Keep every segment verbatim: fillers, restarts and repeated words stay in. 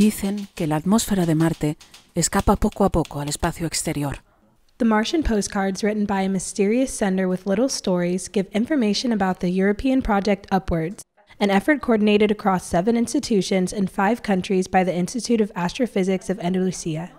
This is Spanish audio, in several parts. Dicen que la atmósfera de Marte escapa poco a poco al espacio exterior. The Martian postcards written by a mysterious sender with little stories give information about the European Project Upwards, an effort coordinated across seven institutions in five countries by the Institute of Astrophysics of Andalusia.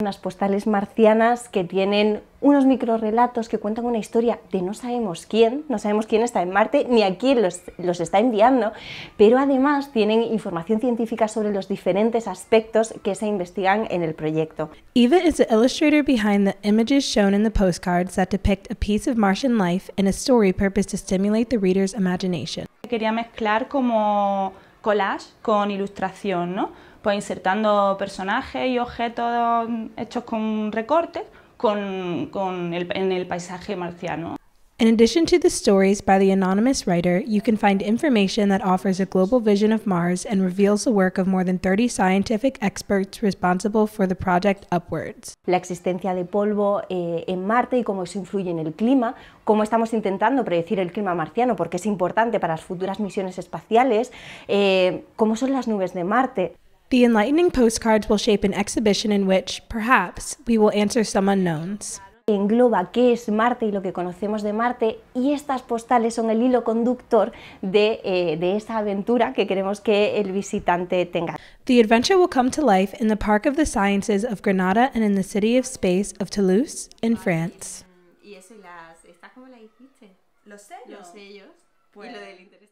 Unas postales marcianas que tienen unos microrrelatos que cuentan una historia de no sabemos quién, no sabemos quién está en Marte ni a quién los, los está enviando, pero además tienen información científica sobre los diferentes aspectos que se investigan en el proyecto. Eva is the illustrator behind the images shown in the postcards that depict a piece of Martian life and a story purposed to stimulate the reader's imagination. Quería mezclar como collage con ilustración, ¿no? Pues insertando personajes y objetos hechos con recortes con, con el, en el paisaje marciano. In addition to the stories by the anonymous writer, you can find information that offers a global vision of Mars and reveals the work of more than thirty scientific experts responsible for the project Upwards. La existencia de polvo eh, en Marte y cómo eso influye en el clima, cómo estamos intentando predecir el clima marciano porque es importante para las futuras misiones espaciales, eh, cómo son las nubes de Marte. The enlightening postcards will shape an exhibition in which, perhaps, we will answer some unknowns. Engloba qué es Marte y lo que conocemos de Marte, y estas postales son el hilo conductor de, eh, de esa aventura que queremos que el visitante tenga. The adventure will come to life in the Park of the Sciences of Granada and in the City of Space of Toulouse in France. Y eso y las, ¿está como la dijiste? Los sellos. Los sellos. Pues. Y lo del interés.